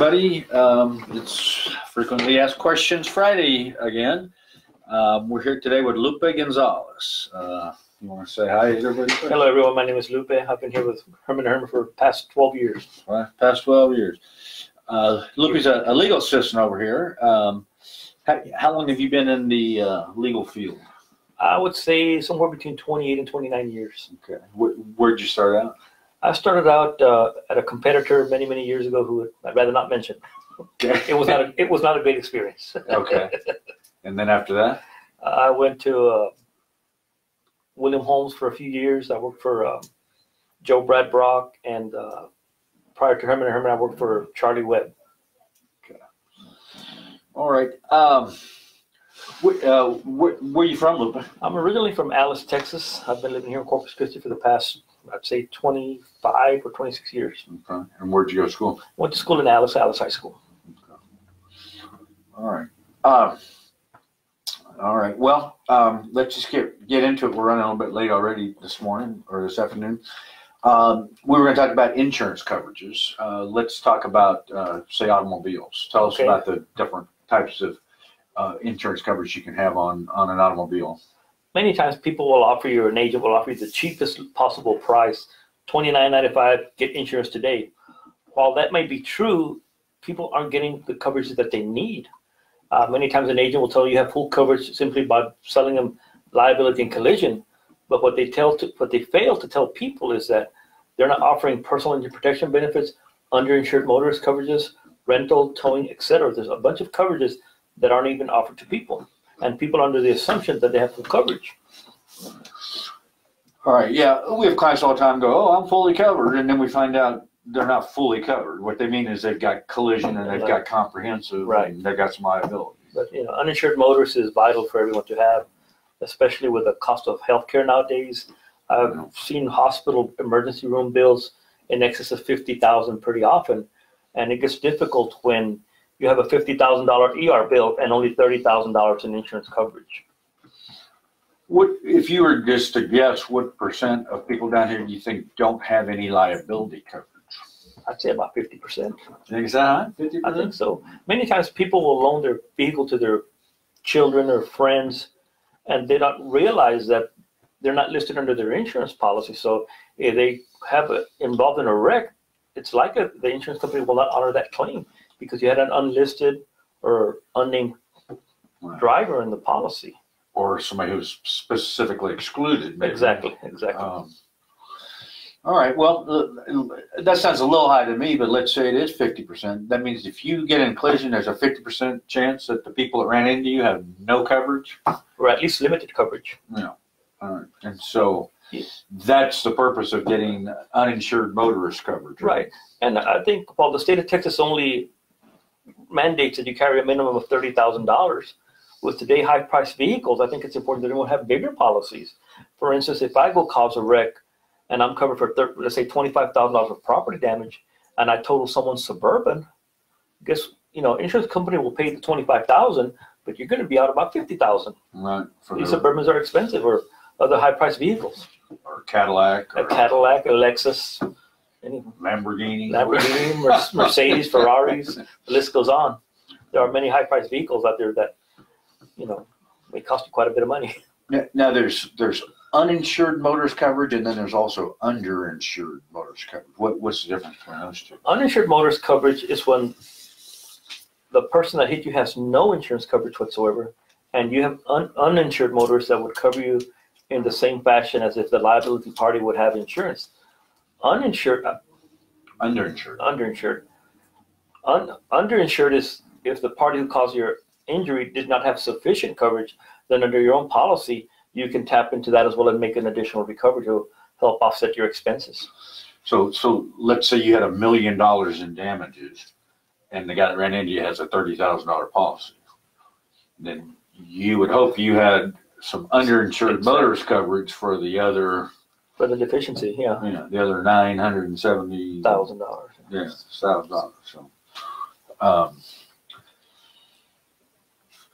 everybody. It's Frequently Asked Questions Friday again. We're here today with Lupe Gonzalez. You want to say hi to everybody? Hello, everyone. My name is Lupe. I've been here with Herrman & Herrman for the past 12 years. Right, past 12 years. Lupe's a legal assistant over here. How long have you been in the legal field? I would say somewhere between 28 and 29 years. Okay. Where'd you start out? I started out at a competitor many, many years ago who I'd rather not mention. Okay. It was not a great experience. Okay. And then after that? I went to William Holmes for a few years. I worked for Joe Bradbrock, and prior to Herrman & Herrman, I worked for Charlie Webb. Okay. All right. Where are you from, Lupe? I'm originally from Alice, Texas. I've been living here in Corpus Christi for the past, I'd say, 25 or 26 years. Okay. And where'd you go to school? Went to school in Alice, Alice High School. Okay. All right. All right. Well, let's just get into it. We're running a little bit late already this morning or this afternoon. We were going to talk about insurance coverages. Let's talk about, say, automobiles. Tell us about the different types of insurance coverage you can have on an automobile. Many times people will offer you, or an agent will offer you, the cheapest possible price, $29.95, get insurance today. While that may be true, people aren't getting the coverage that they need. Many times an agent will tell you have full coverage simply by selling them liability and collision, but what they fail to tell people is that they're not offering personal injury protection benefits, underinsured motorist coverages, rental, towing, etc. There's a bunch of coverages that aren't even offered to people, and people are under the assumption that they have full coverage. All right, yeah, we have clients all the time go, oh, I'm fully covered, and then we find out they're not fully covered. What they mean is they've got collision and they've got comprehensive, right, and they've got some liability. But, you know, uninsured motorists is vital for everyone to have, especially with the cost of healthcare nowadays. I've seen hospital emergency room bills in excess of $50,000 pretty often, and it gets difficult when you have a $50,000 ER bill and only $30,000 in insurance coverage. What, if you were just to guess, what percent of people down here do you think don't have any liability coverage? I'd say about 50%. Is that high? 50%? I think so. Many times people will loan their vehicle to their children or friends, and they don't realize that they're not listed under their insurance policy. So if they have involved in a wreck, it's like the insurance company will not honor that claim, because you had an unlisted or unnamed driver in the policy. Or somebody who's specifically excluded, maybe. Exactly, exactly. All right, well, that sounds a little high to me, but let's say it is 50%. That means if you get in collision, there's a 50% chance that the people that ran into you have no coverage? Or at least limited coverage. Yeah, all right, and so that's the purpose of getting uninsured motorist coverage. Right, and I think, well, the state of Texas only mandates that you carry a minimum of $30,000. With today high-priced vehicles, I think it's important that everyone have bigger policies. For instance, if I go cause a wreck and I'm covered for, let's say, $25,000 of property damage, and I total someone's Suburban, guess, you know, insurance company will pay the $25,000, but you're going to be out about $50,000. Right. These Suburbans are expensive, or other high-priced vehicles. Or Cadillac. A Cadillac, a Lexus. Any Lamborghini, Mercedes, Ferraris, the list goes on. There are many high-priced vehicles out there that, you know, may cost you quite a bit of money. Now there's uninsured motorist coverage, and then there's also underinsured motorist coverage. What's the difference between those two? Uninsured motorist coverage is when the person that hit you has no insurance coverage whatsoever, and you have uninsured motorists that would cover you in the same fashion as if the liability party would have insurance. Uninsured, underinsured is if the party who caused your injury did not have sufficient coverage, then under your own policy you can tap into that as well and make an additional recovery to help offset your expenses. So let's say you had $1 million in damages, and the guy that ran into you has a $30,000 policy. Then you would hope you had some underinsured motorist coverage for the other. For the deficiency, yeah. Yeah, the other $970,000. Yeah, $1,000. So,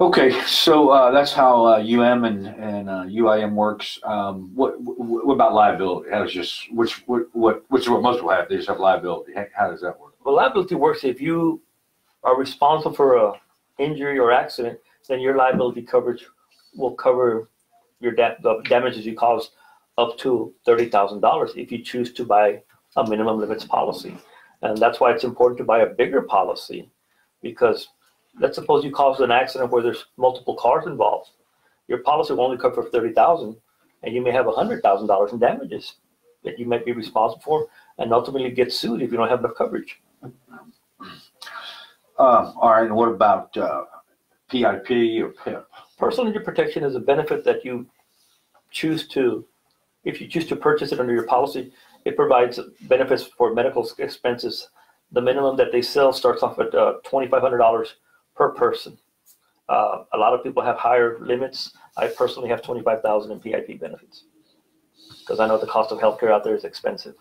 okay, so that's how UM and UIM works. What about liability? How does just which what most people have? They just have liability. How does that work? Well, liability works if you are responsible for a injury or accident, then your liability coverage will cover your the damages you cause up to $30,000 if you choose to buy a minimum limits policy. And that's why it's important to buy a bigger policy, because let's suppose you caused an accident where there's multiple cars involved. Your policy will only cover $30,000, and you may have $100,000 in damages that you might be responsible for and ultimately get sued if you don't have enough coverage. All right, what about PIP or PIP? Personal injury protection is a benefit that you choose to, if you choose to purchase it under your policy, it provides benefits for medical expenses. The minimum that they sell starts off at $2,500 per person. A lot of people have higher limits. I personally have $25,000 in PIP benefits because I know the cost of healthcare out there is expensive.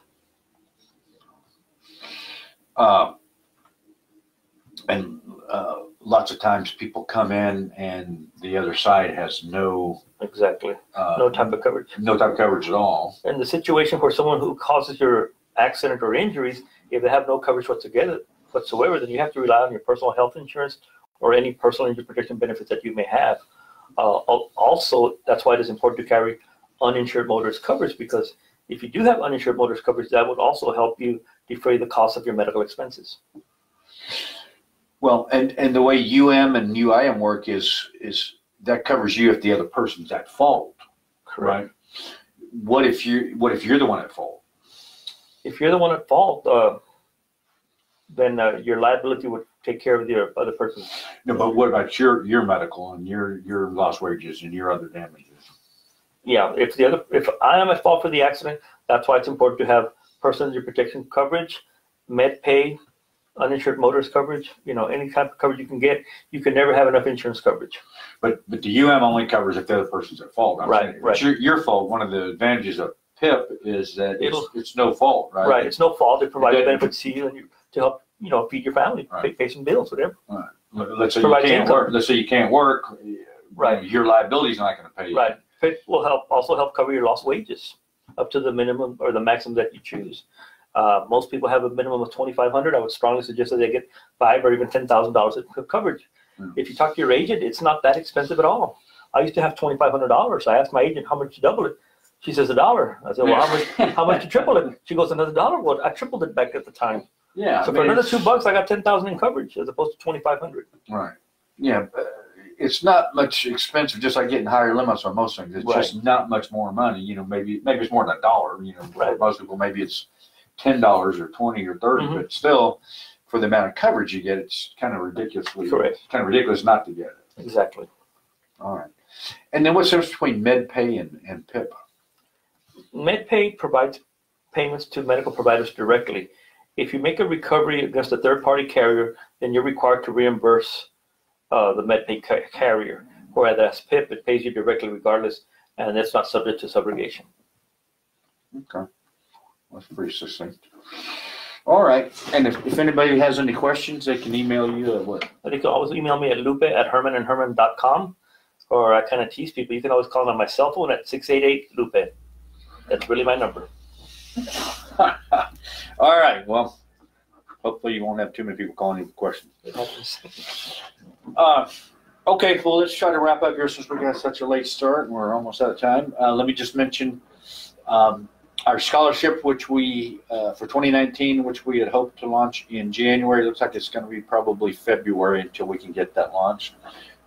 Lots of times people come in and the other side has no no type of coverage. No type of coverage at all. And the situation for someone who causes your accident or injuries, if they have no coverage whatsoever, then you have to rely on your personal health insurance or any personal injury protection benefits that you may have. Also, that's why it is important to carry uninsured motorist coverage, because if you do have uninsured motorist coverage, that would also help you defray the cost of your medical expenses. Well, and the way UM and UIM work is that covers you if the other person's at fault. Correct. Right? What if you're the one at fault? If you're the one at fault, then your liability would take care of the other person. No, but what about your medical and your lost wages and your other damages? Yeah, if I am at fault for the accident, that's why it's important to have personal injury protection coverage, med pay, uninsured motorist coverage, you know, any type of coverage you can get. You can never have enough insurance coverage. But the UM only covers if the other person's at fault. Right. It's your fault. One of the advantages of PIP is that it's no fault, right? Right, it's no fault. It provides benefits to you and to help, you know, feed your family, pay some bills, whatever. Right. Let's say you can't work. Let's say you can't work. Right. Your liability's not going to pay you. Right. PIP will also help cover your lost wages up to the minimum or the maximum that you choose. Most people have a minimum of $2,500. I would strongly suggest that they get $5,000 or even $10,000 of coverage. Mm. If you talk to your agent, it's not that expensive at all. I used to have $2,500. I asked my agent how much to double it. She says $1. I said, well, how much to triple it? She goes, another $1. Well, I tripled it back at the time. Yeah. So for another $2, I got $10,000 in coverage as opposed to $2,500. Right. Yeah. It's not much expensive, just like getting higher limits on most things. It's just not much more money. You know, maybe it's more than $1. You know, for most people, maybe it's $10 or $20 or $30, but still, for the amount of coverage you get, it's kind of ridiculously ridiculous not to get it. Exactly. All right. And then what's the difference between MedPay and PIP? MedPay provides payments to medical providers directly. If you make a recovery against a third-party carrier, then you're required to reimburse the MedPay carrier. Whereas PIP, it pays you directly regardless, and it's not subject to subrogation. Okay. That's pretty succinct. All right. And if anybody has any questions, they can email you at what? They can always email me at lupe@herrmanandherrman.com, or I kind of tease people. You can always call me on my cell phone at 688-LUPE. That's really my number. All right. Well, hopefully you won't have too many people calling you with questions. Okay. Well, let's try to wrap up here since we got such a late start and we're almost out of time. Let me just mention our scholarship, which we, for 2019, which we had hoped to launch in January, looks like it's going to be probably February until we can get that launched.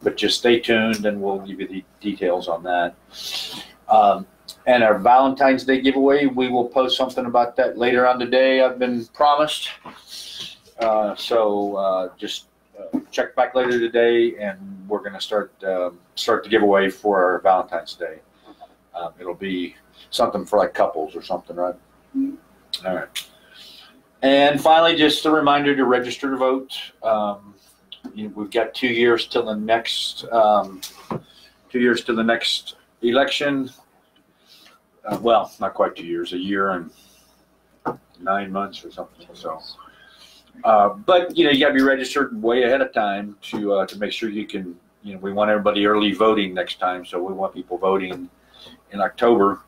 But just stay tuned and we'll give you the details on that. And our Valentine's Day giveaway, we will post something about that later on today, I've been promised. So just check back later today and we're going to start the giveaway for our Valentine's Day. It'll be something for like couples or something, right? All right. And finally, just a reminder to register to vote. We've got 2 years till the next 2 years to the next election. Well, not quite 2 years, a year and 9 months or something. So, but you know, you got to be registered way ahead of time to make sure you can. You know, we want everybody early voting next time, so we want people voting in October,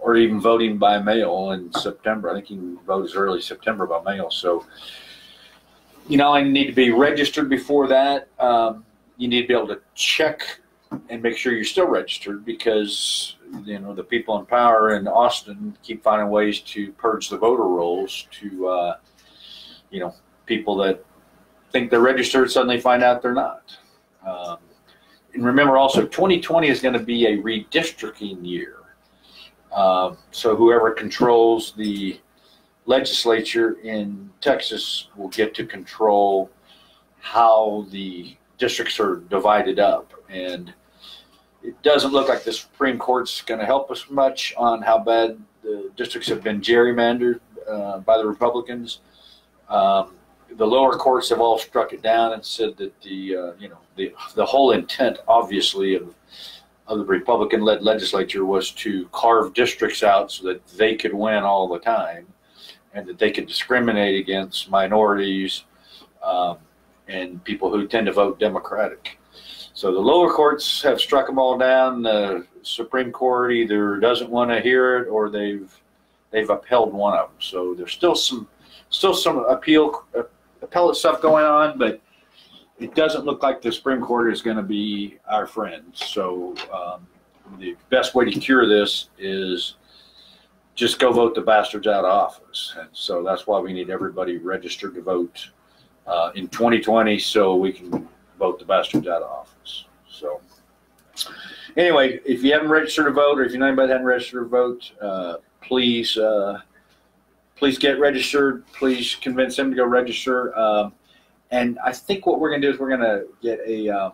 or even voting by mail in September. I think you can vote as early as September by mail. So You not only need to be registered before that, you need to be able to check and make sure you're still registered, because you know the people in power in Austin keep finding ways to purge the voter rolls to you know, people that think they're registered suddenly find out they're not. And remember also, 2020 is going to be a redistricting year. So whoever controls the legislature in Texas will get to control how the districts are divided up. And it doesn't look like the Supreme Court's going to help us much on how bad the districts have been gerrymandered by the Republicans. The lower courts have all struck it down and said that the you know, the whole intent, obviously, of the Republican-led legislature was to carve districts out so that they could win all the time, and that they could discriminate against minorities and people who tend to vote Democratic. So the lower courts have struck them all down. The Supreme Court either doesn't want to hear it or they've upheld one of them. So there's still some appellate stuff going on, but it doesn't look like the Supreme Court is going to be our friend. So the best way to cure this is just go vote the bastards out of office. And so that's why we need everybody registered to vote in 2020, so we can vote the bastards out of office. So anyway, if you haven't registered to vote, or if you know anybody that hasn't registered to vote, please get registered. Please convince them to go register. And I think what we're going to do is we're going to get a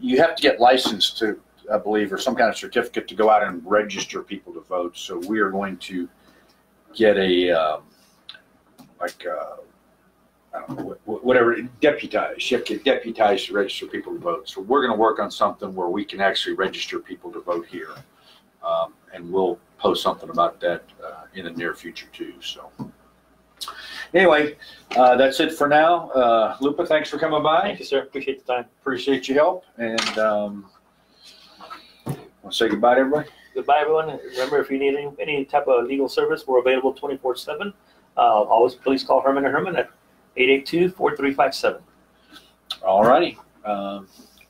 you have to get licensed to, I believe, or some kind of certificate to go out and register people to vote. So we are going to get a I don't know, whatever, deputized. You have to get deputized to register people to vote. So we're going to work on something where we can actually register people to vote here, and we'll post something about that in the near future too. So anyway, that's it for now. Lupe, thanks for coming by. Thank you, sir. Appreciate the time. Appreciate your help. And want to say goodbye to everybody? Goodbye, everyone. Remember, if you need any type of legal service, we're available 24/7. Always please call Herrman & Herrman at 882-4357. All righty.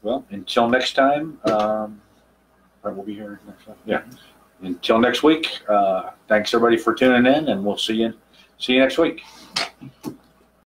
Well, until next time, we'll be here next time. Yeah. Until next week, thanks everybody for tuning in, and we'll see you next week.